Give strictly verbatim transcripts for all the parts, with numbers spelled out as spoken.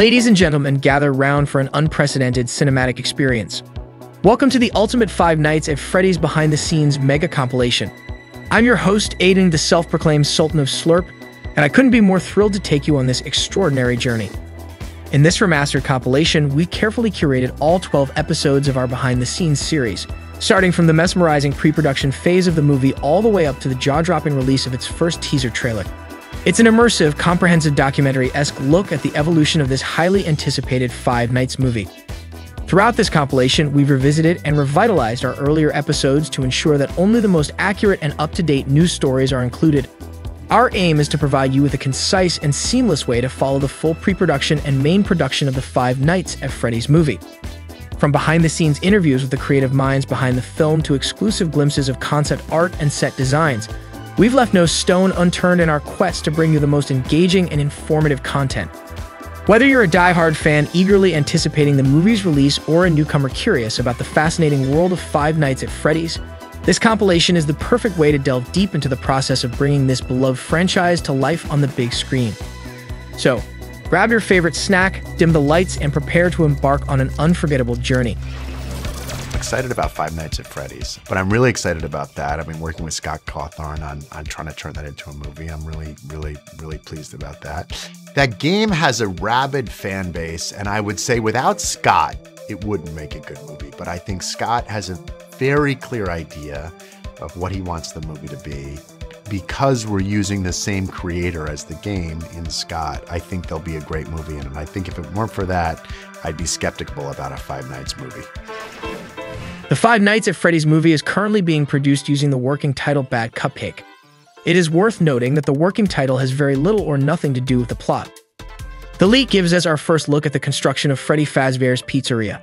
Ladies and gentlemen, gather round for an unprecedented cinematic experience. Welcome to the ultimate Five Nights at Freddy's behind-the-scenes mega compilation. I'm your host, Aiden, the self-proclaimed Sultan of Slurp, and I couldn't be more thrilled to take you on this extraordinary journey. In this remastered compilation, we carefully curated all twelve episodes of our behind-the-scenes series, starting from the mesmerizing pre-production phase of the movie all the way up to the jaw-dropping release of its first teaser trailer. It's an immersive, comprehensive documentary-esque look at the evolution of this highly anticipated Five Nights movie. Throughout this compilation, we've revisited and revitalized our earlier episodes to ensure that only the most accurate and up-to-date news stories are included. Our aim is to provide you with a concise and seamless way to follow the full pre-production and main production of the Five Nights at Freddy's movie. From behind-the-scenes interviews with the creative minds behind the film to exclusive glimpses of concept art and set designs, we've left no stone unturned in our quest to bring you the most engaging and informative content. Whether you're a die-hard fan eagerly anticipating the movie's release or a newcomer curious about the fascinating world of Five Nights at Freddy's, this compilation is the perfect way to delve deep into the process of bringing this beloved franchise to life on the big screen. So, grab your favorite snack, dim the lights, and prepare to embark on an unforgettable journey. Excited about Five Nights at Freddy's, but I'm really excited about that. I've been working with Scott Cawthon on, on trying to turn that into a movie. I'm really, really, really pleased about that. That game has a rabid fan base, and I would say without Scott, it wouldn't make a good movie. But I think Scott has a very clear idea of what he wants the movie to be. Because we're using the same creator as the game in Scott, I think there'll be a great movie in it. And I think if it weren't for that, I'd be skeptical about a Five Nights movie. The Five Nights at Freddy's movie is currently being produced using the working title Bad Cupcake. It is worth noting that the working title has very little or nothing to do with the plot. The leak gives us our first look at the construction of Freddy Fazbear's Pizzeria.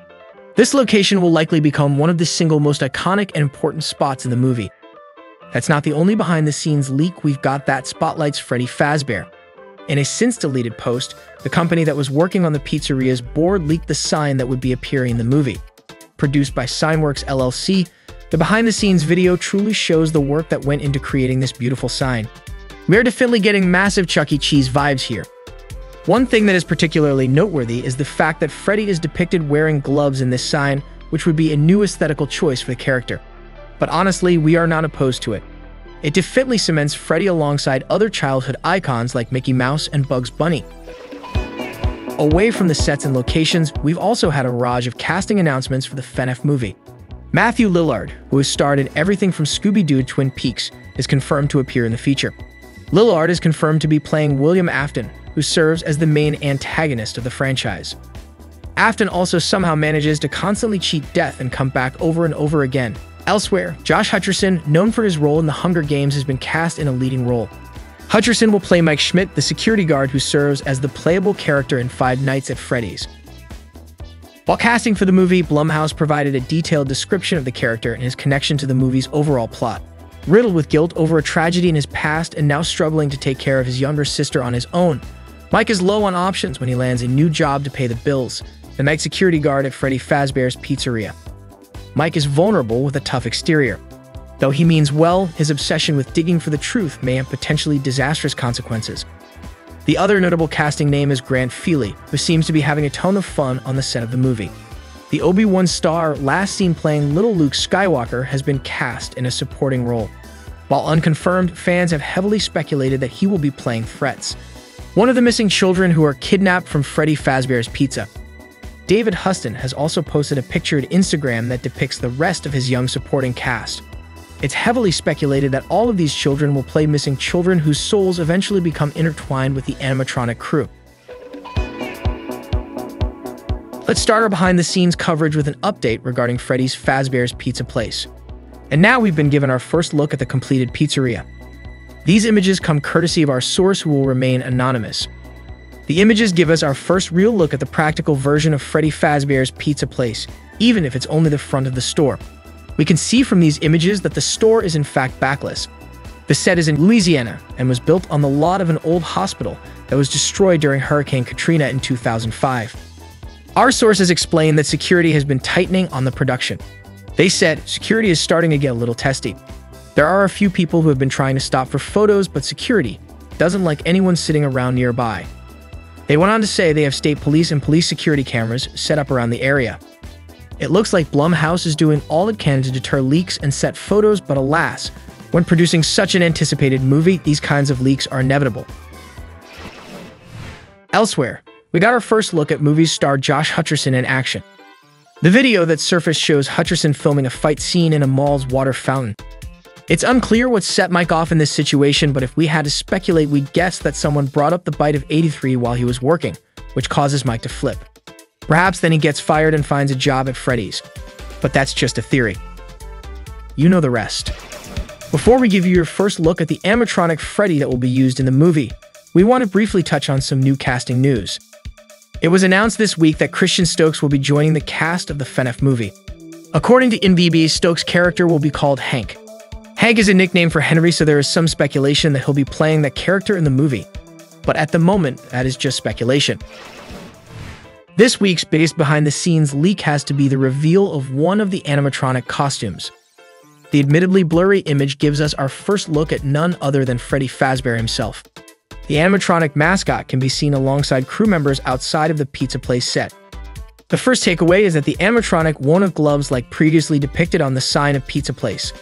This location will likely become one of the single most iconic and important spots in the movie. That's not the only behind-the-scenes leak we've got that spotlights Freddy Fazbear. In a since-deleted post, the company that was working on the pizzeria's board leaked the sign that would be appearing in the movie. Produced by SignWorks L L C, the behind-the-scenes video truly shows the work that went into creating this beautiful sign. We're definitely getting massive Chuck E. Cheese vibes here. One thing that is particularly noteworthy is the fact that Freddy is depicted wearing gloves in this sign, which would be a new aesthetical choice for the character. But honestly, we are not opposed to it. It definitely cements Freddy alongside other childhood icons like Mickey Mouse and Bugs Bunny. Away from the sets and locations, we've also had a barrage of casting announcements for the F N F movie. Matthew Lillard, who has starred in everything from Scooby-Doo to Twin Peaks, is confirmed to appear in the feature. Lillard is confirmed to be playing William Afton, who serves as the main antagonist of the franchise. Afton also somehow manages to constantly cheat death and come back over and over again. Elsewhere, Josh Hutcherson, known for his role in The Hunger Games, has been cast in a leading role. Hutcherson will play Mike Schmidt, the security guard who serves as the playable character in Five Nights at Freddy's. While casting for the movie, Blumhouse provided a detailed description of the character and his connection to the movie's overall plot. Riddled with guilt over a tragedy in his past and now struggling to take care of his younger sister on his own, Mike is low on options when he lands a new job to pay the bills, the night security guard at Freddy Fazbear's Pizzeria. Mike is vulnerable with a tough exterior. Though he means well, his obsession with digging for the truth may have potentially disastrous consequences. The other notable casting name is Grant Feely, who seems to be having a ton of fun on the set of the movie. The Obi-Wan star, last seen playing Little Luke Skywalker, has been cast in a supporting role. While unconfirmed, fans have heavily speculated that he will be playing Threats, one of the missing children who are kidnapped from Freddy Fazbear's Pizza. David Huston has also posted a picture to Instagram that depicts the rest of his young supporting cast. It's heavily speculated that all of these children will play missing children whose souls eventually become intertwined with the animatronic crew. Let's start our behind-the-scenes coverage with an update regarding Freddy's Fazbear's Pizza Place. And now we've been given our first look at the completed pizzeria. These images come courtesy of our source who will remain anonymous. The images give us our first real look at the practical version of Freddy Fazbear's Pizza Place, even if it's only the front of the store. We can see from these images that the store is in fact backless. The set is in Louisiana and was built on the lot of an old hospital that was destroyed during Hurricane Katrina in two thousand five. Our sources explain that security has been tightening on the production. They said, security is starting to get a little testy. There are a few people who have been trying to stop for photos, but security doesn't like anyone sitting around nearby. They went on to say they have state police and police security cameras set up around the area. It looks like Blumhouse is doing all it can to deter leaks and set photos, but alas, when producing such an anticipated movie, these kinds of leaks are inevitable. Elsewhere, we got our first look at movie star Josh Hutcherson in action. The video that surfaced shows Hutcherson filming a fight scene in a mall's water fountain. It's unclear what set Mike off in this situation, but if we had to speculate, we'd guess that someone brought up the Bite of eighty-three while he was working, which causes Mike to flip. Perhaps then he gets fired and finds a job at Freddy's. But that's just a theory. You know the rest. Before we give you your first look at the animatronic Freddy that will be used in the movie, we want to briefly touch on some new casting news. It was announced this week that Christian Stokes will be joining the cast of the F N F movie. According to I M D B, Stokes' character will be called Hank. Hank is a nickname for Henry, so there is some speculation that he'll be playing that character in the movie. But at the moment, that is just speculation. This week's biggest behind-the-scenes leak has to be the reveal of one of the animatronic costumes. The admittedly blurry image gives us our first look at none other than Freddy Fazbear himself. The animatronic mascot can be seen alongside crew members outside of the pizza place set. The first takeaway is that the animatronic won't have gloves like previously depicted on the sign of Pizza Place.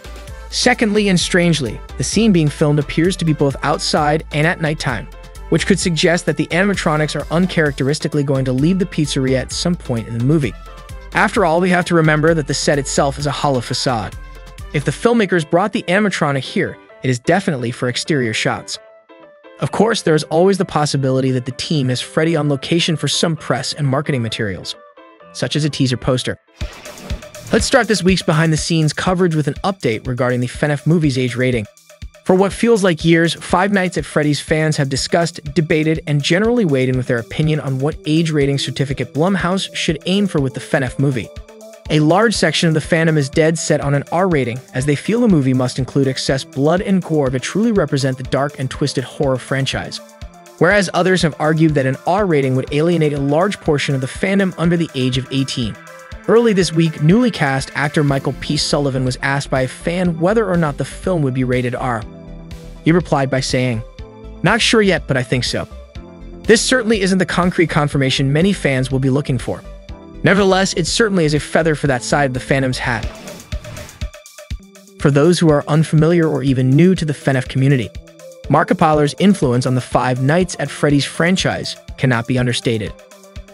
Secondly, and strangely, the scene being filmed appears to be both outside and at nighttime, which could suggest that the animatronics are uncharacteristically going to leave the pizzeria at some point in the movie. After all, we have to remember that the set itself is a hollow facade. If the filmmakers brought the animatronic here, it is definitely for exterior shots. Of course, there is always the possibility that the team has Freddy on location for some press and marketing materials, such as a teaser poster. Let's start this week's behind-the-scenes coverage with an update regarding the F N F movie's age rating. For what feels like years, Five Nights at Freddy's fans have discussed, debated, and generally weighed in with their opinion on what age rating certificate Blumhouse should aim for with the F N F movie. A large section of the fandom is dead set on an R rating, as they feel the movie must include excess blood and gore to truly represent the dark and twisted horror franchise, whereas others have argued that an R rating would alienate a large portion of the fandom under the age of eighteen. Early this week, newly cast actor Michael P. Sullivan was asked by a fan whether or not the film would be rated R. He replied by saying, "Not sure yet, but I think so." This certainly isn't the concrete confirmation many fans will be looking for. Nevertheless, it certainly is a feather for that side of the fandom's hat. For those who are unfamiliar or even new to the F N F community, Markipier's influence on the Five Nights at Freddy's franchise cannot be understated.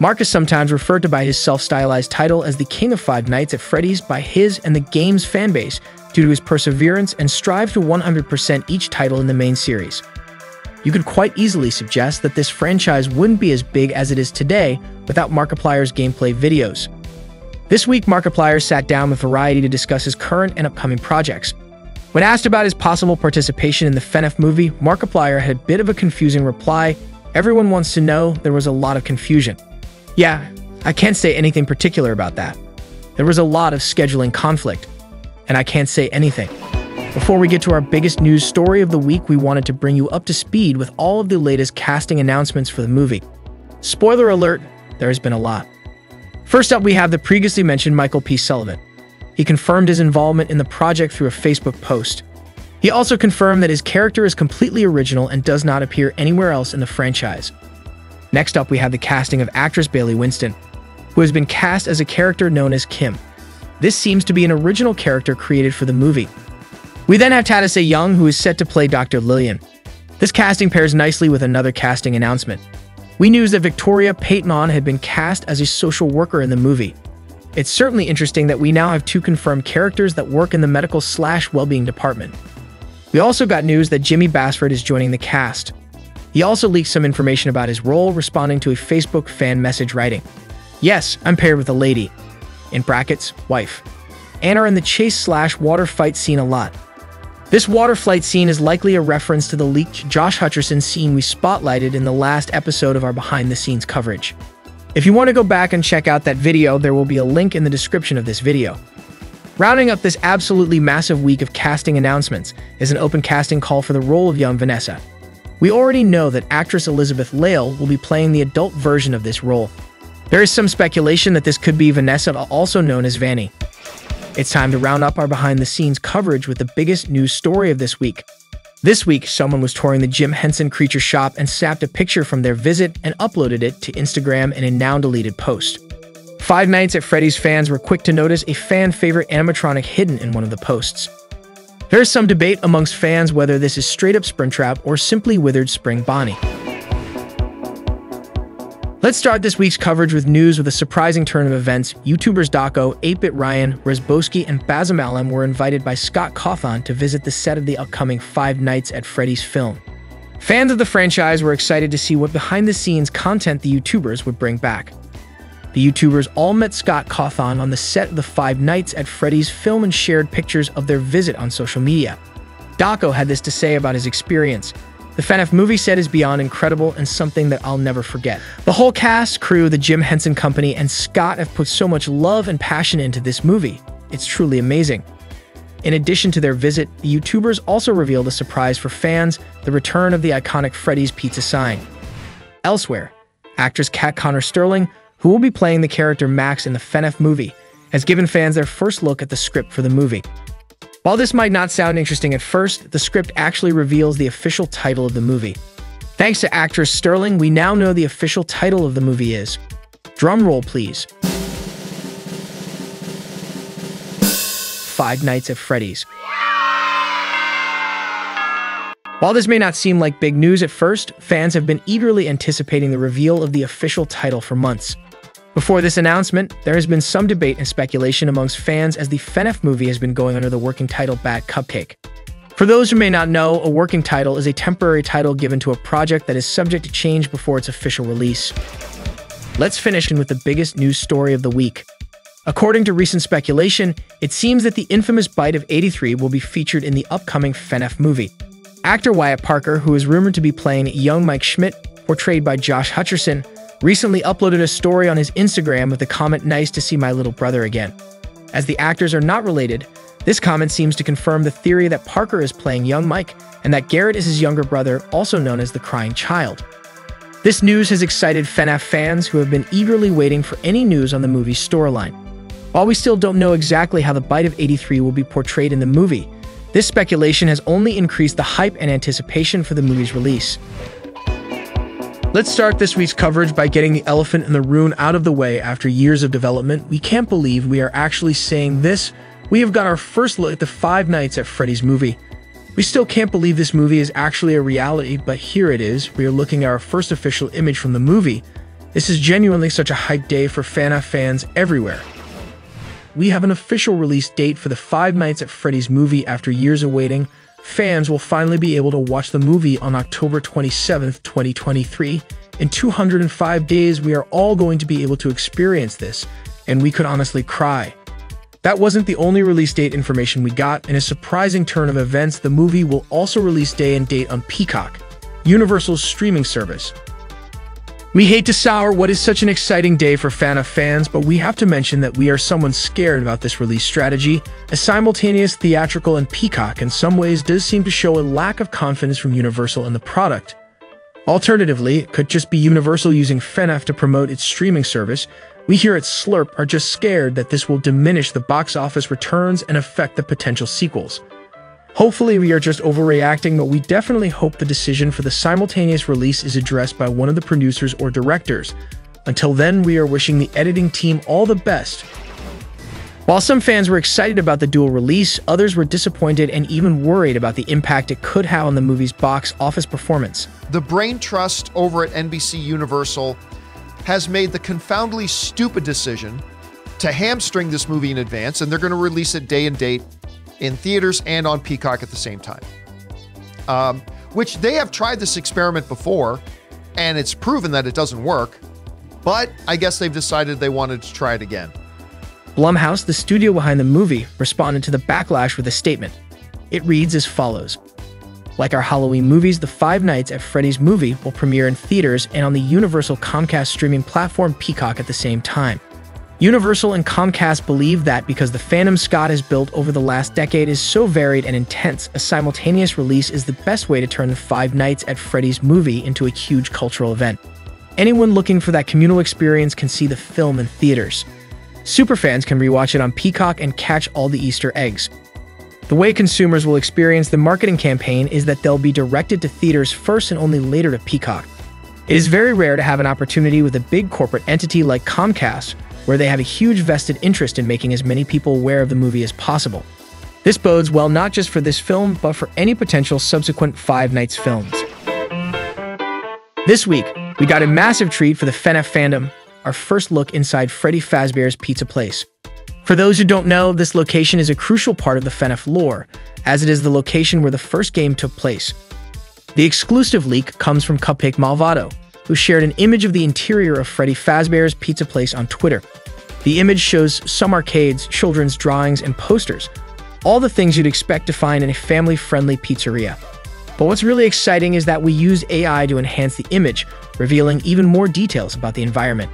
Mark is sometimes referred to by his self-stylized title as the King of Five Nights at Freddy's by his and the game's fanbase due to his perseverance and strive to one hundred percent each title in the main series. You could quite easily suggest that this franchise wouldn't be as big as it is today without Markiplier's gameplay videos. This week, Markiplier sat down with Variety to discuss his current and upcoming projects. When asked about his possible participation in the F N F movie, Markiplier had a bit of a confusing reply. "Everyone wants to know, there was a lot of confusion. Yeah, I can't say anything particular about that. There was a lot of scheduling conflict, and I can't say anything." Before we get to our biggest news story of the week, we wanted to bring you up to speed with all of the latest casting announcements for the movie. Spoiler alert, there has been a lot. First up, we have the previously mentioned Michael P. Sullivan. He confirmed his involvement in the project through a Facebook post. He also confirmed that his character is completely original and does not appear anywhere else in the franchise. Next up, we have the casting of actress Bailey Winston, who has been cast as a character known as Kim. This seems to be an original character created for the movie. We then have Tadasei Young, who is set to play Doctor Lillian. This casting pairs nicely with another casting announcement. We knew that Victoria Payton had been cast as a social worker in the movie. It's certainly interesting that we now have two confirmed characters that work in the medical slash well-being department. We also got news that Jimmy Basford is joining the cast. He also leaked some information about his role, responding to a Facebook fan message writing, "Yes, I'm paired with a lady, in brackets, wife, and are in the chase slash water fight scene a lot." This water flight scene is likely a reference to the leaked Josh Hutcherson scene we spotlighted in the last episode of our behind-the-scenes coverage. If you want to go back and check out that video, there will be a link in the description of this video. Rounding up this absolutely massive week of casting announcements is an open casting call for the role of young Vanessa. We already know that actress Elizabeth Lail will be playing the adult version of this role. There is some speculation that this could be Vanessa, also known as Vanny. It's time to round up our behind-the-scenes coverage with the biggest news story of this week. This week, someone was touring the Jim Henson Creature Shop and snapped a picture from their visit and uploaded it to Instagram in a now-deleted post. Five Nights at Freddy's fans were quick to notice a fan-favorite animatronic hidden in one of the posts. There is some debate amongst fans whether this is straight-up Springtrap or simply withered Spring Bonnie. Let's start this week's coverage with news with a surprising turn of events. YouTubers Dawko, eight bit Ryan, Rezboski, and Basim Alem were invited by Scott Cawthon to visit the set of the upcoming Five Nights at Freddy's film. Fans of the franchise were excited to see what behind-the-scenes content the YouTubers would bring back. The YouTubers all met Scott Cawthon on the set of the Five Nights at Freddy's film and shared pictures of their visit on social media. Dawko had this to say about his experience. The F N A F movie set is beyond incredible and something that I'll never forget. The whole cast, crew, the Jim Henson Company, and Scott have put so much love and passion into this movie. It's truly amazing. In addition to their visit, the YouTubers also revealed a surprise for fans, the return of the iconic Freddy's Pizza sign. Elsewhere, actress Kat Connor Sterling, who will be playing the character Max in the F N A F movie, has given fans their first look at the script for the movie. While this might not sound interesting at first, the script actually reveals the official title of the movie. Thanks to actress Sterling, we now know the official title of the movie is... Drum roll, please. Five Nights at Freddy's. While this may not seem like big news at first, fans have been eagerly anticipating the reveal of the official title for months. Before this announcement, there has been some debate and speculation amongst fans as the F N A F movie has been going under the working title Bad Cupcake. For those who may not know, a working title is a temporary title given to a project that is subject to change before its official release. Let's finish in with the biggest news story of the week. According to recent speculation, it seems that the infamous Bite of eighty-three will be featured in the upcoming F N A F movie. Actor Wyatt Parker, who is rumored to be playing young Mike Schmidt, portrayed by Josh Hutcherson, recently uploaded a story on his Instagram with the comment, "Nice to see my little brother again." As the actors are not related, this comment seems to confirm the theory that Parker is playing young Mike and that Garrett is his younger brother, also known as the Crying Child. This news has excited F N A F fans who have been eagerly waiting for any news on the movie's storyline. While we still don't know exactly how the Bite of eighty-three will be portrayed in the movie, this speculation has only increased the hype and anticipation for the movie's release. Let's start this week's coverage by getting the elephant in the room out of the way. After years of development, we can't believe we are actually saying this. We have got our first look at the Five Nights at Freddy's movie. We still can't believe this movie is actually a reality, but here it is. We are looking at our first official image from the movie. This is genuinely such a hype day for F N A F fans everywhere. We have an official release date for the Five Nights at Freddy's movie after years of waiting. Fans will finally be able to watch the movie on October twenty-seventh, twenty twenty-three. In two hundred five days, we are all going to be able to experience this, and we could honestly cry. That wasn't the only release date information we got. In a surprising turn of events, the movie will also release day and date on Peacock, Universal's streaming service. We hate to sour what is such an exciting day for F N A F fans, but we have to mention that we are somewhat scared about this release strategy, as simultaneous theatrical and Peacock in some ways does seem to show a lack of confidence from Universal in the product. Alternatively, it could just be Universal using F N A F to promote its streaming service. We here at Slurp are just scared that this will diminish the box office returns and affect the potential sequels. Hopefully we are just overreacting, but we definitely hope the decision for the simultaneous release is addressed by one of the producers or directors. Until then, we are wishing the editing team all the best. While some fans were excited about the dual release, others were disappointed and even worried about the impact it could have on the movie's box office performance. The brain trust over at N B C Universal has made the confoundedly stupid decision to hamstring this movie in advance, and they're going to release it day and date in theaters and on Peacock at the same time. Um, which they have tried this experiment before, and it's proven that it doesn't work, but I guess they've decided they wanted to try it again. Blumhouse, the studio behind the movie, responded to the backlash with a statement. It reads as follows. Like our Halloween movies, the Five Nights at Freddy's movie will premiere in theaters and on the Universal Comcast streaming platform Peacock at the same time. Universal and Comcast believe that because the fandom Scott has built over the last decade is so varied and intense, a simultaneous release is the best way to turn the Five Nights at Freddy's movie into a huge cultural event. Anyone looking for that communal experience can see the film in theaters. Superfans can rewatch it on Peacock and catch all the Easter eggs. The way consumers will experience the marketing campaign is that they'll be directed to theaters first and only later to Peacock. It is very rare to have an opportunity with a big corporate entity like Comcast, where they have a huge vested interest in making as many people aware of the movie as possible. This bodes well not just for this film, but for any potential subsequent Five Nights films. This week, we got a massive treat for the FNAF fandom, our first look inside Freddy Fazbear's Pizza Place. For those who don't know, this location is a crucial part of the FNAF lore, as it is the location where the first game took place. The exclusive leak comes from Cupcake Malvado, who shared an image of the interior of Freddy Fazbear's Pizza Place on Twitter. The image shows some arcades, children's drawings, and posters, all the things you'd expect to find in a family-friendly pizzeria. But what's really exciting is that we use A I to enhance the image, revealing even more details about the environment.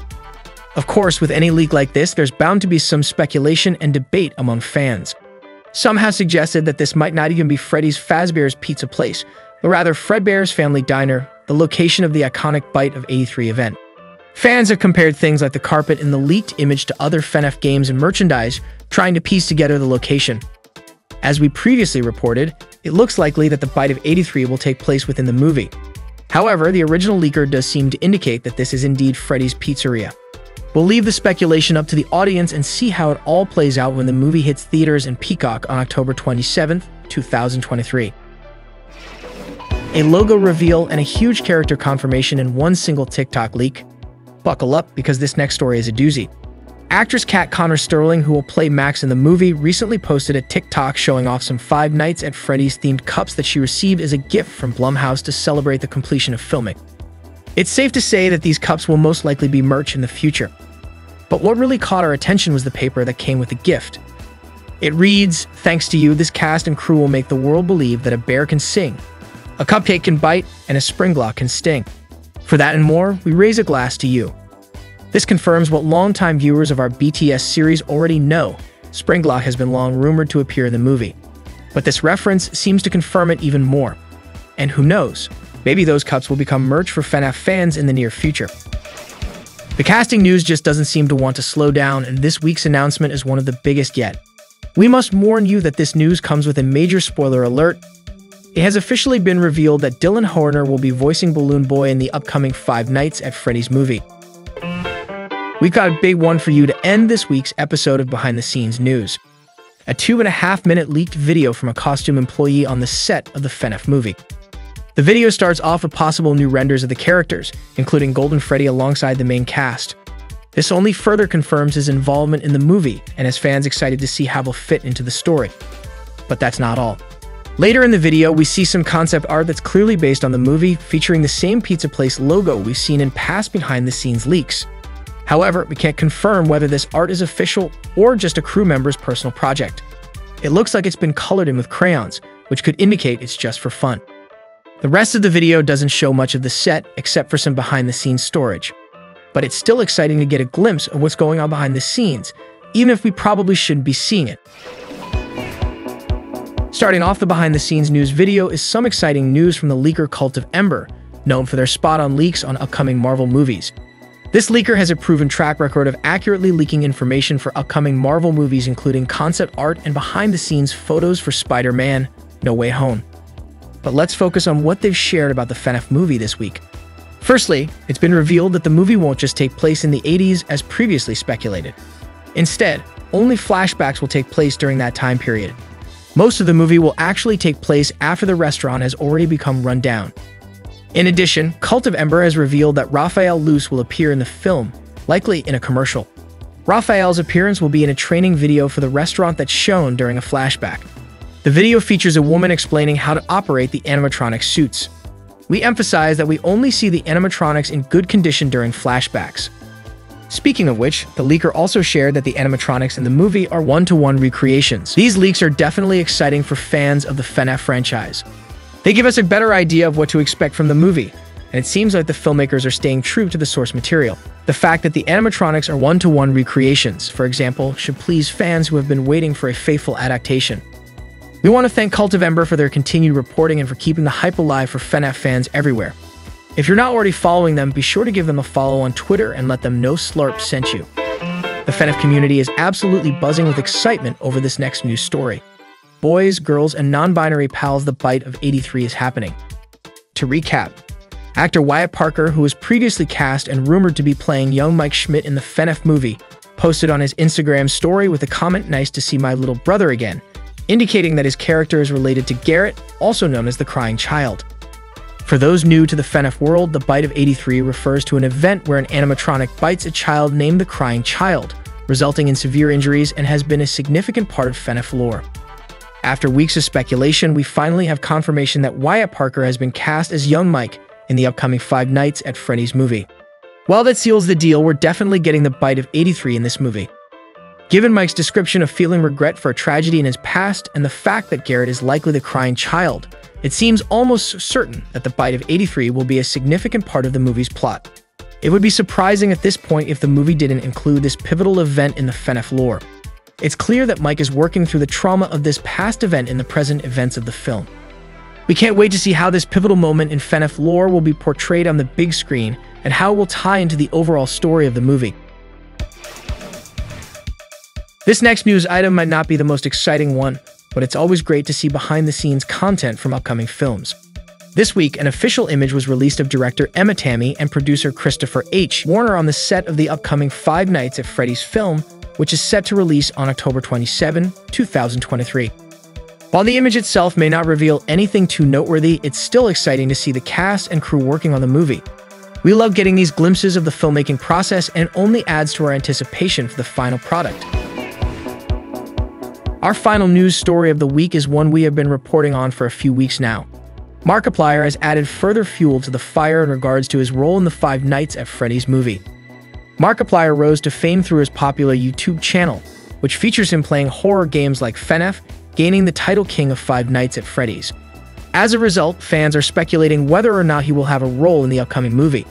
Of course, with any leak like this, there's bound to be some speculation and debate among fans. Some have suggested that this might not even be Freddy's Fazbear's Pizza Place, but rather Fredbear's Family Diner, the location of the iconic Bite of eighty-three event. Fans have compared things like the carpet in the leaked image to other FNAF games and merchandise, trying to piece together the location. As we previously reported, it looks likely that the Bite of eighty-three will take place within the movie. However, the original leaker does seem to indicate that this is indeed Freddy's Pizzeria. We'll leave the speculation up to the audience and see how it all plays out when the movie hits theaters and Peacock on October twenty-seventh, two thousand twenty-three. A logo reveal and a huge character confirmation in one single TikTok leak. Buckle up, because this next story is a doozy. Actress Kat Connor Sterling, who will play Max in the movie, recently posted a TikTok showing off some Five Nights at Freddy's themed cups that she received as a gift from Blumhouse to celebrate the completion of filming. It's safe to say that these cups will most likely be merch in the future. But what really caught our attention was the paper that came with the gift. It reads, "Thanks to you, this cast and crew will make the world believe that a bear can sing, a cupcake can bite, and a spring block can sting. For that and more, we raise a glass to you." This confirms what longtime viewers of our B T S series already know. Springlock has been long rumored to appear in the movie, but this reference seems to confirm it even more. And who knows, maybe those cups will become merch for FNAF fans in the near future. The casting news just doesn't seem to want to slow down, and this week's announcement is one of the biggest yet. We must warn you that this news comes with a major spoiler alert. It has officially been revealed that Dylan Horner will be voicing Balloon Boy in the upcoming Five Nights at Freddy's movie. We've got a big one for you to end this week's episode of Behind the Scenes News. A two and a half minute leaked video from a costume employee on the set of the FNAF movie. The video starts off with possible new renders of the characters, including Golden Freddy alongside the main cast. This only further confirms his involvement in the movie and has fans excited to see how he'll fit into the story. But that's not all. Later in the video, we see some concept art that's clearly based on the movie, featuring the same Pizza Place logo we've seen in past behind the scenes leaks. However, we can't confirm whether this art is official or just a crew member's personal project. It looks like it's been colored in with crayons, which could indicate it's just for fun. The rest of the video doesn't show much of the set, except for some behind-the-scenes storage. But it's still exciting to get a glimpse of what's going on behind the scenes, even if we probably shouldn't be seeing it. Starting off the behind-the-scenes news video is some exciting news from the leaker Cult of Ember, known for their spot on leaks on upcoming Marvel movies. This leaker has a proven track record of accurately leaking information for upcoming Marvel movies, including concept art and behind-the-scenes photos for Spider-Man: No Way Home. But let's focus on what they've shared about the FNAF movie this week. Firstly, it's been revealed that the movie won't just take place in the eighties as previously speculated. Instead, only flashbacks will take place during that time period. Most of the movie will actually take place after the restaurant has already become run down. In addition, Cult of Ember has revealed that Raphael Luce will appear in the film, likely in a commercial. Raphael's appearance will be in a training video for the restaurant that's shown during a flashback. The video features a woman explaining how to operate the animatronic suits. We emphasize that we only see the animatronics in good condition during flashbacks. Speaking of which, the leaker also shared that the animatronics in the movie are one-to-one recreations. These leaks are definitely exciting for fans of the FNAF franchise. They give us a better idea of what to expect from the movie, and it seems like the filmmakers are staying true to the source material. The fact that the animatronics are one-to-one recreations, for example, should please fans who have been waiting for a faithful adaptation. We want to thank Cult of Ember for their continued reporting and for keeping the hype alive for FNAF fans everywhere. If you're not already following them, be sure to give them a follow on Twitter and let them know Slurp sent you. The FNAF community is absolutely buzzing with excitement over this next news story. boys, girls, and non-binary pals the Bite of eighty-three is happening. To recap, actor Wyatt Parker, who was previously cast and rumored to be playing young Mike Schmidt in the F N F movie, posted on his Instagram story with a comment, "Nice to see my little brother again," indicating that his character is related to Garrett, also known as the Crying Child. For those new to the F N F world, the Bite of eighty-three refers to an event where an animatronic bites a child named the Crying Child, resulting in severe injuries, and has been a significant part of F N F lore. After weeks of speculation, we finally have confirmation that Wyatt Parker has been cast as young Mike in the upcoming Five Nights at Freddy's movie. While that seals the deal, we're definitely getting the Bite of eighty-three in this movie. Given Mike's description of feeling regret for a tragedy in his past and the fact that Garrett is likely the Crying Child, it seems almost certain that the Bite of eighty-three will be a significant part of the movie's plot. It would be surprising at this point if the movie didn't include this pivotal event in the F N F lore. It's clear that Mike is working through the trauma of this past event in the present events of the film. We can't wait to see how this pivotal moment in F N F lore will be portrayed on the big screen and how it will tie into the overall story of the movie. This next news item might not be the most exciting one, but it's always great to see behind-the-scenes content from upcoming films. This week, an official image was released of director Emma Tammy and producer Christopher H. Warner on the set of the upcoming Five Nights at Freddy's film, which is set to release on October twenty-seventh, two thousand twenty-three. While the image itself may not reveal anything too noteworthy, it's still exciting to see the cast and crew working on the movie. We love getting these glimpses of the filmmaking process, and only adds to our anticipation for the final product. Our final news story of the week is one we have been reporting on for a few weeks now. Markiplier has added further fuel to the fire in regards to his role in the Five Nights at Freddy's movie. Markiplier rose to fame through his popular YouTube channel, which features him playing horror games like F N F, gaining the title King of Five Nights at Freddy's. As a result, fans are speculating whether or not he will have a role in the upcoming movie.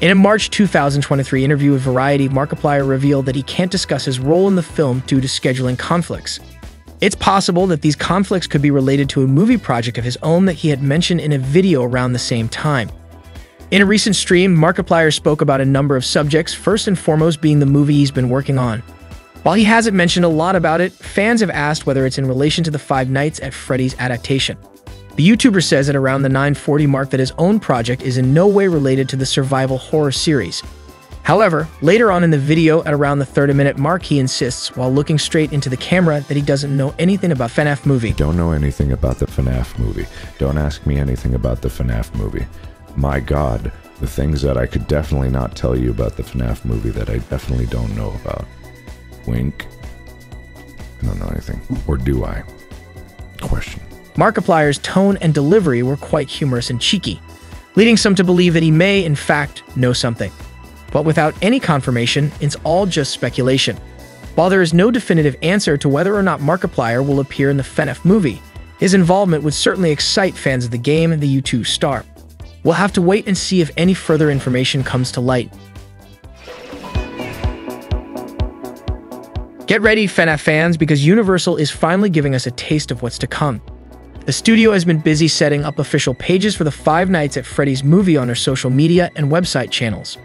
In a March two thousand twenty-three interview with Variety, Markiplier revealed that he can't discuss his role in the film due to scheduling conflicts. It's possible that these conflicts could be related to a movie project of his own that he had mentioned in a video around the same time. In a recent stream, Markiplier spoke about a number of subjects, first and foremost being the movie he's been working on. While he hasn't mentioned a lot about it, fans have asked whether it's in relation to the Five Nights at Freddy's adaptation. The YouTuber says at around the nine forty mark that his own project is in no way related to the survival horror series. However, later on in the video, at around the thirty minute mark, he insists, while looking straight into the camera, that he doesn't know anything about F N F movie. Don't know anything about the F N F movie. Don't ask me anything about the F N F movie. My God, the things that I could definitely not tell you about the F N F movie that I definitely don't know about. Wink. I don't know anything. Or do I? Question. Markiplier's tone and delivery were quite humorous and cheeky, leading some to believe that he may, in fact, know something. But without any confirmation, it's all just speculation. While there is no definitive answer to whether or not Markiplier will appear in the F N F movie, his involvement would certainly excite fans of the game and the U two star. We'll have to wait and see if any further information comes to light. Get ready, F N F fans, because Universal is finally giving us a taste of what's to come. The studio has been busy setting up official pages for the Five Nights at Freddy's movie on their social media and website channels.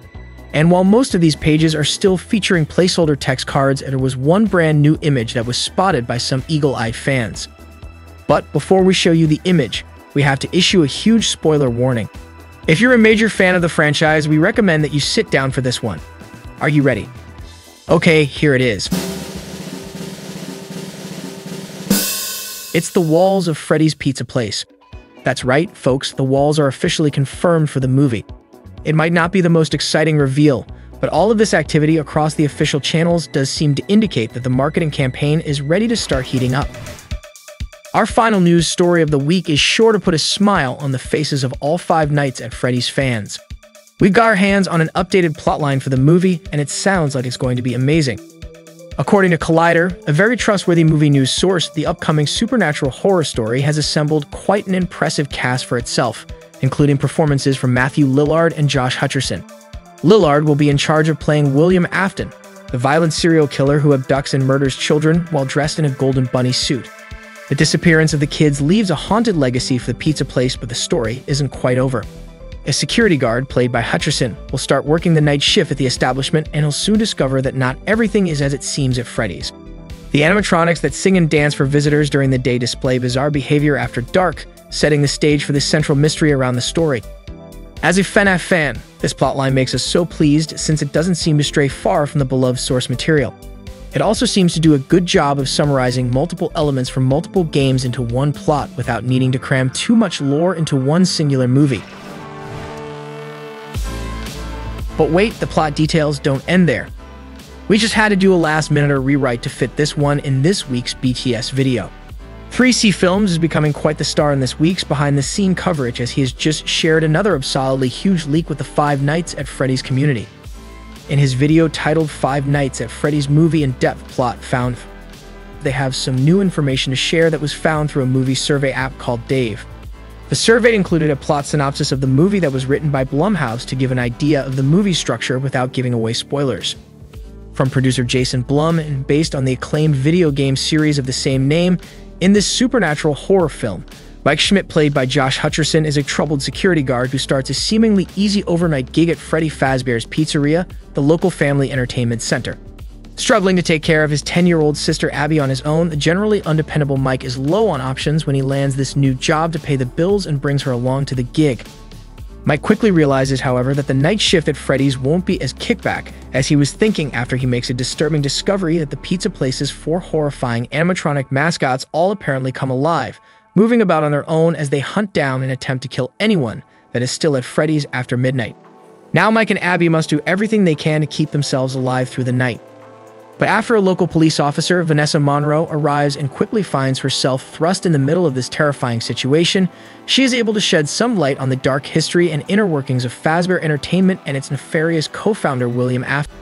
And while most of these pages are still featuring placeholder text cards, there was one brand new image that was spotted by some eagle-eyed fans. But before we show you the image, we have to issue a huge spoiler warning. If you're a major fan of the franchise, we recommend that you sit down for this one. Are you ready? Okay, here it is. It's the walls of Freddy's Pizza Place. That's right, folks, the walls are officially confirmed for the movie. It might not be the most exciting reveal, but all of this activity across the official channels does seem to indicate that the marketing campaign is ready to start heating up. Our final news story of the week is sure to put a smile on the faces of all Five Nights at Freddy's fans. We've got our hands on an updated plotline for the movie, and it sounds like it's going to be amazing. According to Collider, a very trustworthy movie news source, the upcoming supernatural horror story has assembled quite an impressive cast for itself, including performances from Matthew Lillard and Josh Hutcherson. Lillard will be in charge of playing William Afton, the violent serial killer who abducts and murders children while dressed in a golden bunny suit. The disappearance of the kids leaves a haunted legacy for the pizza place, but the story isn't quite over. A security guard, played by Hutcherson, will start working the night shift at the establishment, and he'll soon discover that not everything is as it seems at Freddy's. The animatronics that sing and dance for visitors during the day display bizarre behavior after dark, setting the stage for the central mystery around the story. As a FNAF fan, this plotline makes us so pleased since it doesn't seem to stray far from the beloved source material. It also seems to do a good job of summarizing multiple elements from multiple games into one plot without needing to cram too much lore into one singular movie. But wait, the plot details don't end there. We just had to do a last-minute rewrite to fit this one in this week's B T S video. three C Films is becoming quite the star in this week's behind-the-scene coverage, as he has just shared another absurdly huge leak with the Five Nights at Freddy's community. In his video titled Five Nights at Freddy's Movie In-Depth Plot Found, they have some new information to share that was found through a movie survey app called Dave. The survey included a plot synopsis of the movie that was written by Blumhouse to give an idea of the movie structure without giving away spoilers. From producer Jason Blum, and based on the acclaimed video game series of the same name, in this supernatural horror film, Mike Schmidt, played by Josh Hutcherson, is a troubled security guard who starts a seemingly easy overnight gig at Freddy Fazbear's Pizzeria, the local family entertainment center. Struggling to take care of his ten-year-old sister Abby on his own, the generally undependable Mike is low on options when he lands this new job to pay the bills and brings her along to the gig. Mike quickly realizes, however, that the night shift at Freddy's won't be as kickback as he was thinking after he makes a disturbing discovery that the pizza place's four horrifying animatronic mascots all apparently come alive, moving about on their own as they hunt down and attempt to kill anyone that is still at Freddy's after midnight. Now Mike and Abby must do everything they can to keep themselves alive through the night. But after a local police officer, Vanessa Monroe, arrives and quickly finds herself thrust in the middle of this terrifying situation, she is able to shed some light on the dark history and inner workings of Fazbear Entertainment and its nefarious co-founder William Afton.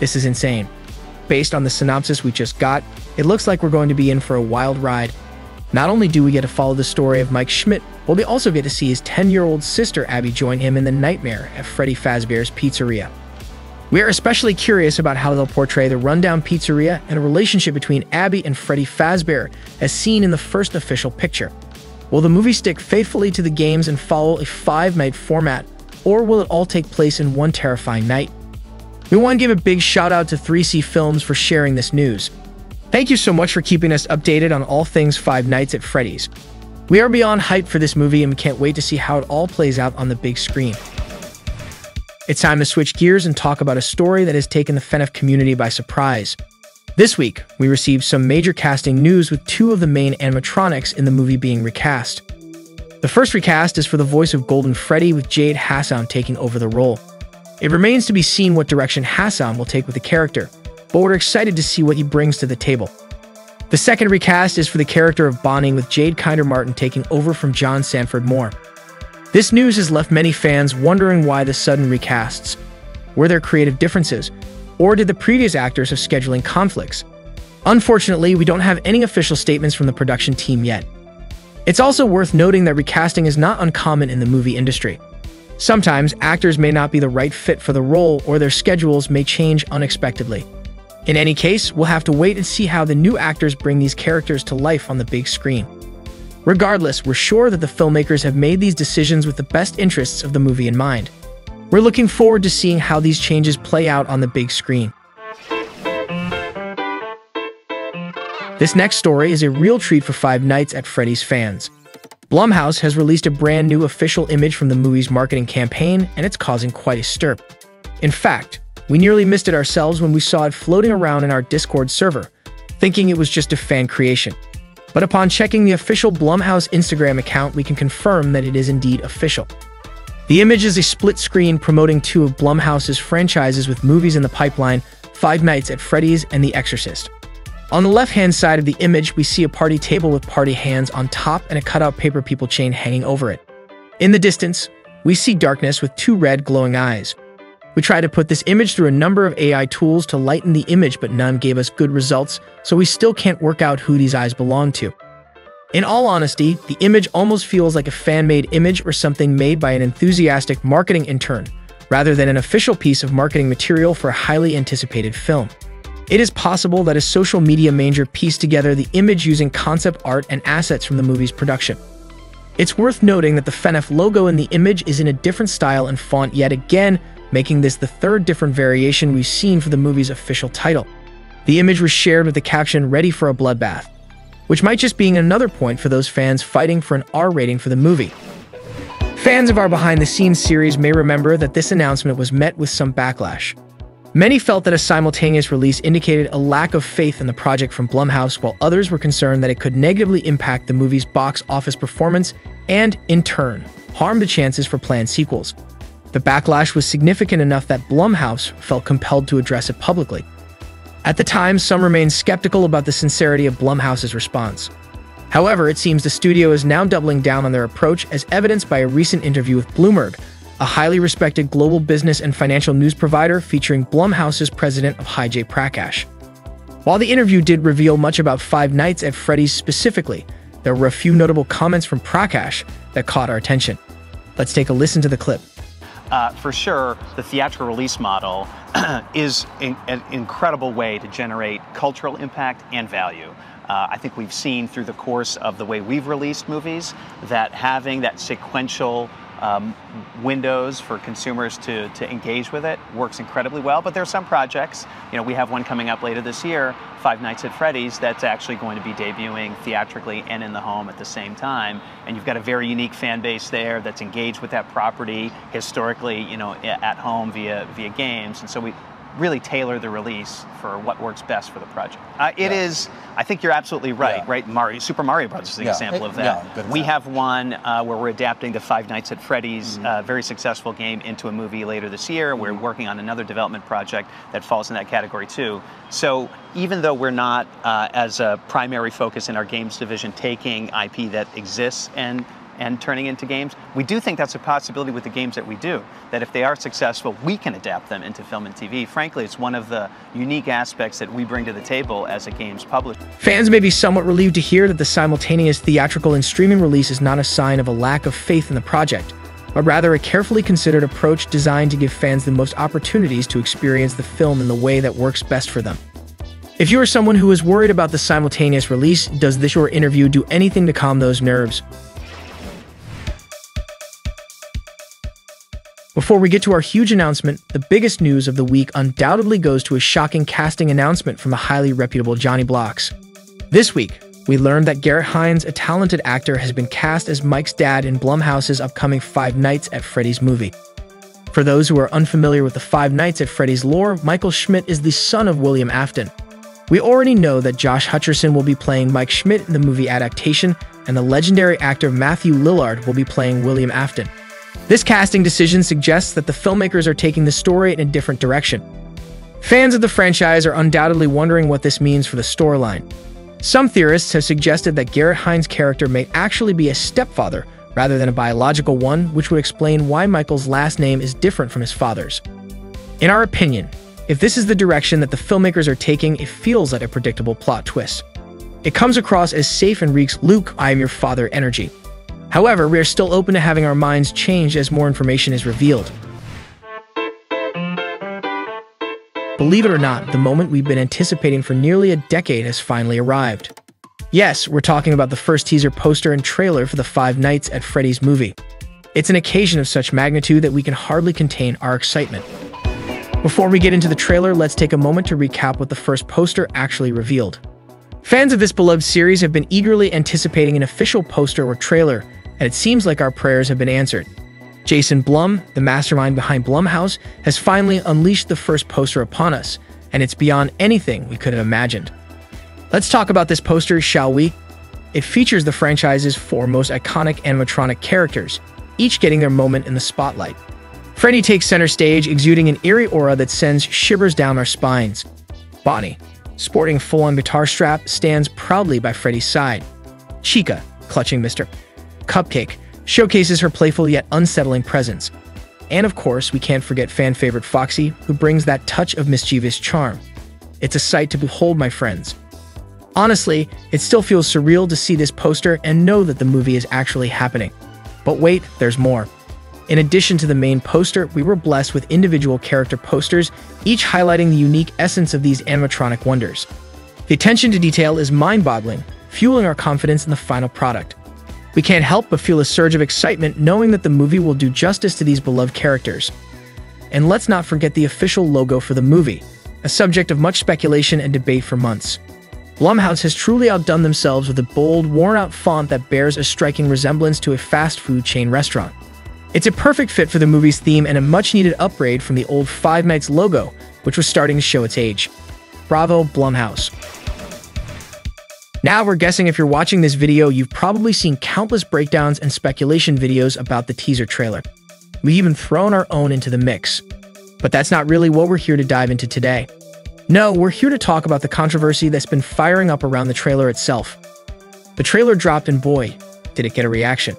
This is insane. Based on the synopsis we just got, it looks like we're going to be in for a wild ride. Not only do we get to follow the story of Mike Schmidt, but we also get to see his ten-year-old sister Abby join him in the nightmare at Freddy Fazbear's Pizzeria. We are especially curious about how they'll portray the rundown pizzeria and a relationship between Abby and Freddy Fazbear, as seen in the first official picture. Will the movie stick faithfully to the games and follow a five-night format, or will it all take place in one terrifying night? We want to give a big shout-out to three C Films for sharing this news. Thank you so much for keeping us updated on all things Five Nights at Freddy's. We are beyond hyped for this movie and we can't wait to see how it all plays out on the big screen. It's time to switch gears and talk about a story that has taken the FNAF community by surprise. This week, we received some major casting news, with two of the main animatronics in the movie being recast. The first recast is for the voice of Golden Freddy, with Jade Hassan taking over the role. It remains to be seen what direction Hassan will take with the character, but we're excited to see what he brings to the table. The second recast is for the character of Bonnie, with Jade Kinder Martin taking over from John Sanford Moore. This news has left many fans wondering why the sudden recasts. Were there creative differences, or did the previous actors have scheduling conflicts? Unfortunately, we don't have any official statements from the production team yet. It's also worth noting that recasting is not uncommon in the movie industry. Sometimes, actors may not be the right fit for the role, or their schedules may change unexpectedly. In any case, we'll have to wait and see how the new actors bring these characters to life on the big screen. Regardless, we're sure that the filmmakers have made these decisions with the best interests of the movie in mind. We're looking forward to seeing how these changes play out on the big screen. This next story is a real treat for Five Nights at Freddy's fans. Blumhouse has released a brand new official image from the movie's marketing campaign, and it's causing quite a stir. In fact, we nearly missed it ourselves when we saw it floating around in our Discord server, thinking it was just a fan creation. But upon checking the official Blumhouse Instagram account, we can confirm that it is indeed official. The image is a split screen promoting two of Blumhouse's franchises with movies in the pipeline, Five Nights at Freddy's and The Exorcist. On the left-hand side of the image, we see a party table with party hands on top and a cutout paper people chain hanging over it. In the distance, we see darkness with two red glowing eyes. We tried to put this image through a number of A I tools to lighten the image, but none gave us good results, so we still can't work out who these eyes belong to. In all honesty, the image almost feels like a fan-made image or something made by an enthusiastic marketing intern, rather than an official piece of marketing material for a highly anticipated film. It is possible that a social media manager pieced together the image using concept art and assets from the movie's production. It's worth noting that the FNAF logo in the image is in a different style and font yet again, making this the third different variation we've seen for the movie's official title. The image was shared with the caption, "Ready for a bloodbath," which might just be another point for those fans fighting for an R rating for the movie. Fans of our behind-the-scenes series may remember that this announcement was met with some backlash. Many felt that a simultaneous release indicated a lack of faith in the project from Blumhouse, while others were concerned that it could negatively impact the movie's box office performance and, in turn, harm the chances for planned sequels. The backlash was significant enough that Blumhouse felt compelled to address it publicly. At the time, some remained skeptical about the sincerity of Blumhouse's response. However, it seems the studio is now doubling down on their approach, as evidenced by a recent interview with Bloomberg, a highly respected global business and financial news provider featuring Blumhouse's president of Vijay Prakash. While the interview did reveal much about Five Nights at Freddy's specifically, there were a few notable comments from Prakash that caught our attention. Let's take a listen to the clip. Uh, for sure, the theatrical release model is in, an incredible way to generate cultural impact and value. Uh, I think we've seen through the course of the way we've released movies that having that sequential um, windows for consumers to, to engage with it works incredibly well. But there are some projects, you know, we have one coming up later this year, Five Nights at Freddy's, that's actually going to be debuting theatrically and in the home at the same time. And you've got a very unique fan base there that's engaged with that property historically, you know, at home via, via games. And so we really tailor the release for what works best for the project. Uh, it yeah. is, I think you're absolutely right, yeah. right? Mario, Super Mario Bros. is an yeah. example of that. Yeah, we example. have one uh, where we're adapting the Five Nights at Freddy's mm-hmm. uh, very successful game into a movie later this year. Mm-hmm. We're working on another development project that falls in that category too. So even though we're not, uh, as a primary focus in our games division, taking I P that exists and and turning into games, we do think that's a possibility with the games that we do, that if they are successful, we can adapt them into film and T V. Frankly, it's one of the unique aspects that we bring to the table as a games publisher. Fans may be somewhat relieved to hear that the simultaneous theatrical and streaming release is not a sign of a lack of faith in the project, but rather a carefully considered approach designed to give fans the most opportunities to experience the film in the way that works best for them. If you are someone who is worried about the simultaneous release, does this short interview do anything to calm those nerves? Before we get to our huge announcement, the biggest news of the week undoubtedly goes to a shocking casting announcement from the highly reputable Johnny Blocks. This week, we learned that Garrett Hines, a talented actor, has been cast as Mike's dad in Blumhouse's upcoming Five Nights at Freddy's movie. For those who are unfamiliar with the Five Nights at Freddy's lore, Michael Schmidt is the son of William Afton. We already know that Josh Hutcherson will be playing Mike Schmidt in the movie adaptation, and the legendary actor Matthew Lillard will be playing William Afton. This casting decision suggests that the filmmakers are taking the story in a different direction. Fans of the franchise are undoubtedly wondering what this means for the storyline. Some theorists have suggested that Garrett Hines' character may actually be a stepfather rather than a biological one, which would explain why Michael's last name is different from his father's. In our opinion, if this is the direction that the filmmakers are taking, it feels like a predictable plot twist. It comes across as safe and reeks Luke, I am your father energy. However, we are still open to having our minds changed as more information is revealed. Believe it or not, the moment we've been anticipating for nearly a decade has finally arrived. Yes, we're talking about the first teaser poster and trailer for the Five Nights at Freddy's movie. It's an occasion of such magnitude that we can hardly contain our excitement. Before we get into the trailer, let's take a moment to recap what the first poster actually revealed. Fans of this beloved series have been eagerly anticipating an official poster or trailer, and it seems like our prayers have been answered. Jason Blum, the mastermind behind Blumhouse, has finally unleashed the first poster upon us, and it's beyond anything we could have imagined. Let's talk about this poster, shall we? It features the franchise's four most iconic animatronic characters, each getting their moment in the spotlight. Freddy takes center stage, exuding an eerie aura that sends shivers down our spines. Bonnie, sporting a full-on guitar strap, stands proudly by Freddy's side. Chica, clutching Mister Cupcake, showcases her playful yet unsettling presence. And of course, we can't forget fan-favorite Foxy, who brings that touch of mischievous charm. It's a sight to behold, my friends. Honestly, it still feels surreal to see this poster and know that the movie is actually happening. But wait, there's more. In addition to the main poster, we were blessed with individual character posters, each highlighting the unique essence of these animatronic wonders. The attention to detail is mind-boggling, fueling our confidence in the final product. We can't help but feel a surge of excitement knowing that the movie will do justice to these beloved characters. And let's not forget the official logo for the movie, a subject of much speculation and debate for months. Blumhouse has truly outdone themselves with a bold, worn-out font that bears a striking resemblance to a fast food chain restaurant. It's a perfect fit for the movie's theme and a much-needed upgrade from the old Five Nights logo, which was starting to show its age. Bravo, Blumhouse. Now we're guessing if you're watching this video, you've probably seen countless breakdowns and speculation videos about the teaser trailer. We've even thrown our own into the mix. But that's not really what we're here to dive into today. No, we're here to talk about the controversy that's been firing up around the trailer itself. The trailer dropped and boy, did it get a reaction.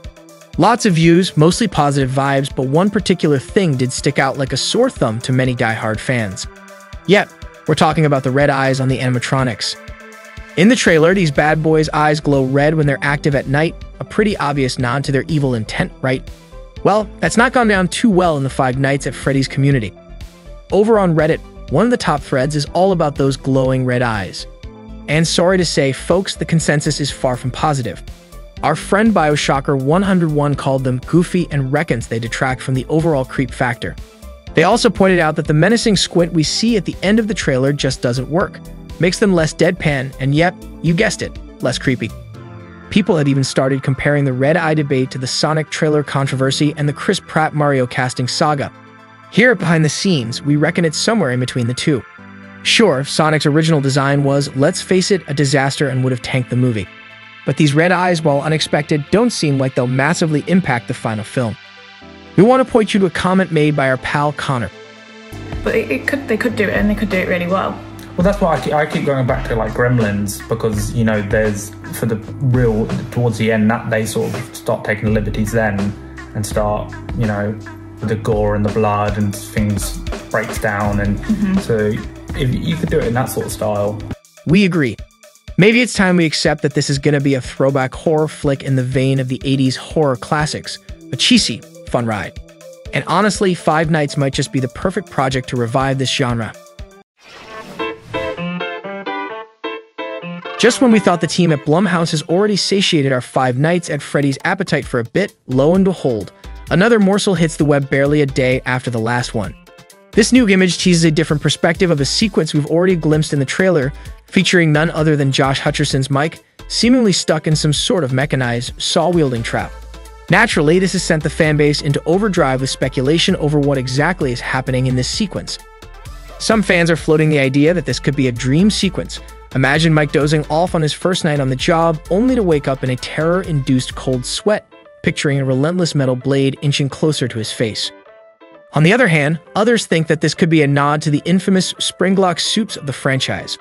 Lots of views, mostly positive vibes, but one particular thing did stick out like a sore thumb to many die-hard fans. Yep, we're talking about the red eyes on the animatronics. In the trailer, these bad boys' eyes glow red when they're active at night, a pretty obvious nod to their evil intent, right? Well, that's not gone down too well in the Five Nights at Freddy's community. Over on Reddit, one of the top threads is all about those glowing red eyes. And sorry to say, folks, the consensus is far from positive. Our friend Bioshocker one oh one called them goofy and reckons they detract from the overall creep factor. They also pointed out that the menacing squint we see at the end of the trailer just doesn't work, makes them less deadpan, and yep, you guessed it, less creepy. People had even started comparing the red eye debate to the Sonic trailer controversy and the Chris Pratt Mario casting saga. Here at Behind the Scenes, we reckon it's somewhere in between the two. Sure, Sonic's original design was, let's face it, a disaster and would have tanked the movie. But these red eyes, while unexpected, don't seem like they'll massively impact the final film. We want to point you to a comment made by our pal Connor. But it, it could, they could do it, and they could do it really well. Well, that's why I keep, I keep going back to like Gremlins, because, you know, there's, for the real, towards the end, that they sort of start taking liberties then and start, you know, the gore and the blood and things breaks down, and mm-hmm. so if you could do it in that sort of style. We agree. Maybe it's time we accept that this is going to be a throwback horror flick in the vein of the eighties horror classics, a cheesy, fun ride. And honestly, Five Nights might just be the perfect project to revive this genre. Just when we thought the team at Blumhouse has already satiated our Five Nights at Freddy's appetite for a bit, lo and behold, another morsel hits the web barely a day after the last one. This new image teases a different perspective of a sequence we've already glimpsed in the trailer, featuring none other than Josh Hutcherson's Mike, seemingly stuck in some sort of mechanized, saw-wielding trap. Naturally, this has sent the fanbase into overdrive with speculation over what exactly is happening in this sequence. Some fans are floating the idea that this could be a dream sequence. Imagine Mike dozing off on his first night on the job, only to wake up in a terror-induced cold sweat, picturing a relentless metal blade inching closer to his face. On the other hand, others think that this could be a nod to the infamous Springlock soups of the franchise.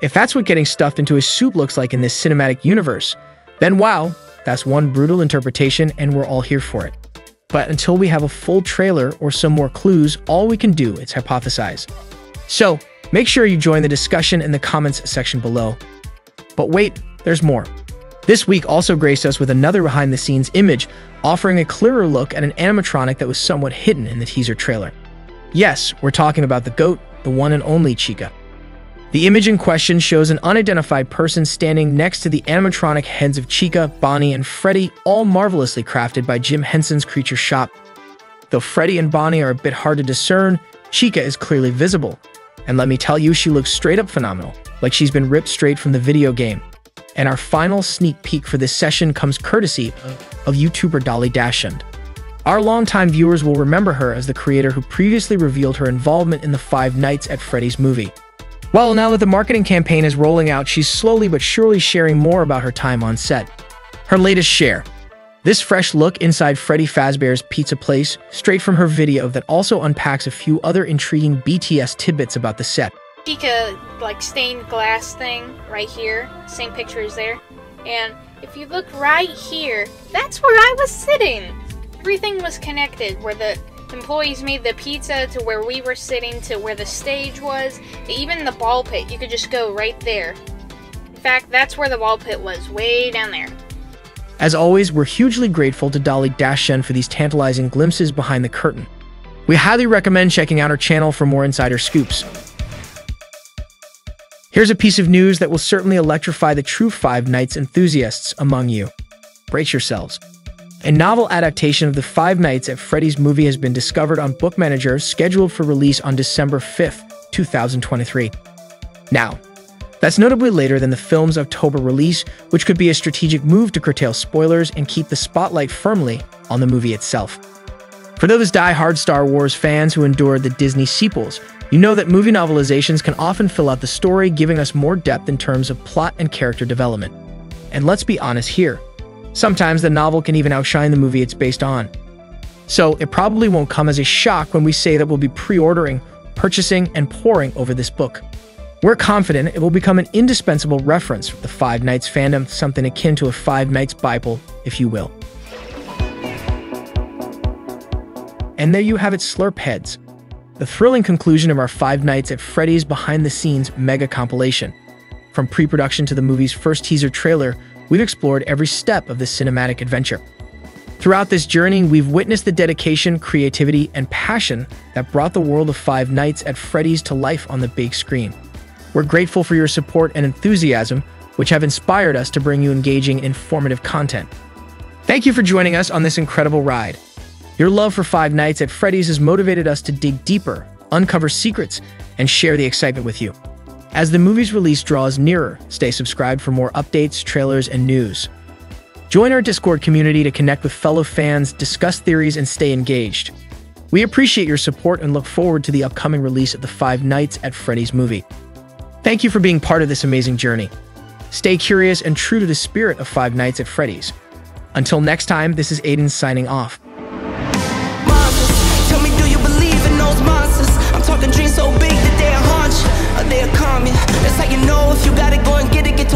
If that's what getting stuffed into a soup looks like in this cinematic universe, then wow, that's one brutal interpretation and we're all here for it. But until we have a full trailer or some more clues, all we can do is hypothesize. So, make sure you join the discussion in the comments section below. But wait, there's more. This week also graced us with another behind-the-scenes image, offering a clearer look at an animatronic that was somewhat hidden in the teaser trailer. Yes, we're talking about the GOAT, the one and only Chica. The image in question shows an unidentified person standing next to the animatronic heads of Chica, Bonnie, and Freddy, all marvelously crafted by Jim Henson's Creature Shop. Though Freddy and Bonnie are a bit hard to discern, Chica is clearly visible. And let me tell you, she looks straight-up phenomenal, like she's been ripped straight from the video game. And our final sneak peek for this session comes courtesy of YouTuber Dolly Dashen. Our longtime viewers will remember her as the creator who previously revealed her involvement in the Five Nights at Freddy's movie. Well, now that the marketing campaign is rolling out, she's slowly but surely sharing more about her time on set. Her latest share. This fresh look inside Freddy Fazbear's Pizza Place, straight from her video that also unpacks a few other intriguing B T S tidbits about the set. Chica, like, stained glass thing right here, same picture as there, and if you look right here, that's where I was sitting. Everything was connected, where the employees made the pizza, to where we were sitting, to where the stage was, to even the ball pit. You could just go right there. In fact, that's where the ball pit was, way down there. As always, we're hugely grateful to Dolly Dashen for these tantalizing glimpses behind the curtain. We highly recommend checking out her channel for more insider scoops. Here's a piece of news that will certainly electrify the true Five Nights enthusiasts among you. Brace yourselves. A novel adaptation of the Five Nights at Freddy's movie has been discovered on Book Manager, scheduled for release on December fifth, two thousand twenty-three. Now, that's notably later than the film's October release, which could be a strategic move to curtail spoilers and keep the spotlight firmly on the movie itself. For those die-hard Star Wars fans who endured the Disney sequels, you know that movie novelizations can often fill out the story, giving us more depth in terms of plot and character development. And let's be honest here, sometimes the novel can even outshine the movie it's based on. So it probably won't come as a shock when we say that we'll be pre-ordering, purchasing, and poring over this book. We're confident it will become an indispensable reference for the Five Nights fandom, something akin to a Five Nights Bible, if you will. And there you have it, Slurp Heads. The thrilling conclusion of our Five Nights at Freddy's behind-the-scenes mega compilation. From pre-production to the movie's first teaser trailer, we've explored every step of this cinematic adventure. Throughout this journey, we've witnessed the dedication, creativity, and passion that brought the world of Five Nights at Freddy's to life on the big screen. We're grateful for your support and enthusiasm, which have inspired us to bring you engaging, informative content. Thank you for joining us on this incredible ride. Your love for Five Nights at Freddy's has motivated us to dig deeper, uncover secrets, and share the excitement with you. As the movie's release draws nearer, stay subscribed for more updates, trailers, and news. Join our Discord community to connect with fellow fans, discuss theories, and stay engaged. We appreciate your support and look forward to the upcoming release of the Five Nights at Freddy's movie. Thank you for being part of this amazing journey. Stay curious and true to the spirit of Five Nights at Freddy's. Until next time, this is Aiden signing off. Monsters, tell me, do you believe in those monsters? I'm talking dreams so big that they'll haunt you, or they'll come you. That's how you know if you got it, go and get it, get